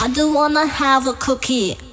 I do wanna have a cookie.